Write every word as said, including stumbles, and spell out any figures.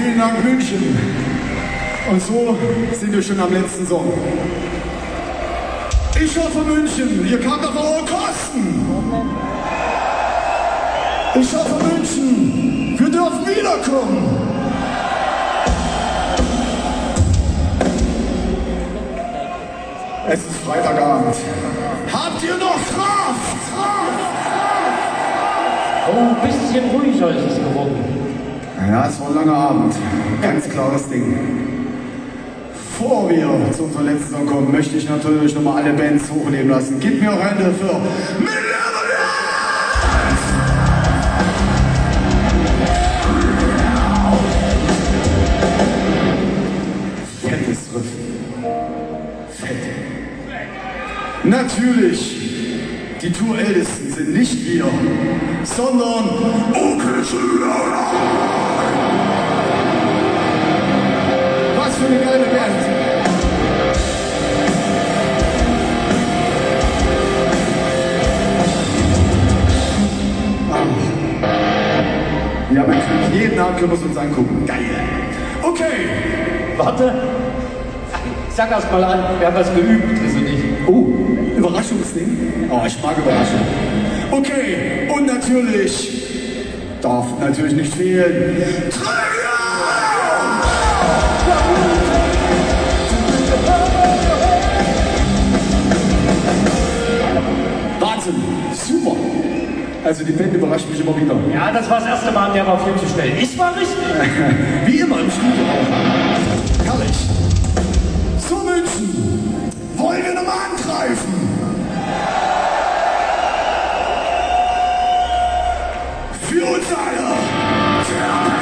Vielen Dank, München. Und so sind wir schon am letzten Song. Ich hoffe, München, ihr kamt auf eure Kosten. Ich hoffe, München, wir dürfen wiederkommen. Es ist Freitagabend. Habt ihr noch Kraft? Oh, ein bisschen ruhiger ist es geworden. Ja, es war ein langer Abend. Ganz klares Ding. Bevor wir zu unserem letzten Song kommen, möchte ich natürlich nochmal alle Bands hochleben lassen. Gib mir auch einen dafür. Fettes Riff. Fett. Natürlich, die Tour-Ältesten sind nicht wir, sondern Onkel Schlöder. Was für eine geile Band. Ja, Mensch, jeden Abend können wir es uns angucken. Geil. Okay. Warte. Sag erst mal an, wir haben was geübt, also nicht. Oh, Überraschungsding? Oh, ich mag Überraschungen. Okay, und natürlich darf natürlich nicht fehlen. Trivium! Wahnsinn, super. Also die Band überrascht mich immer wieder. Ja, das war das erste Mal, der war viel zu schnell. Ich war richtig. Wie immer im Studio auch. Herrlich. So, München. Wollen wir nochmal angreifen? Für uns alle!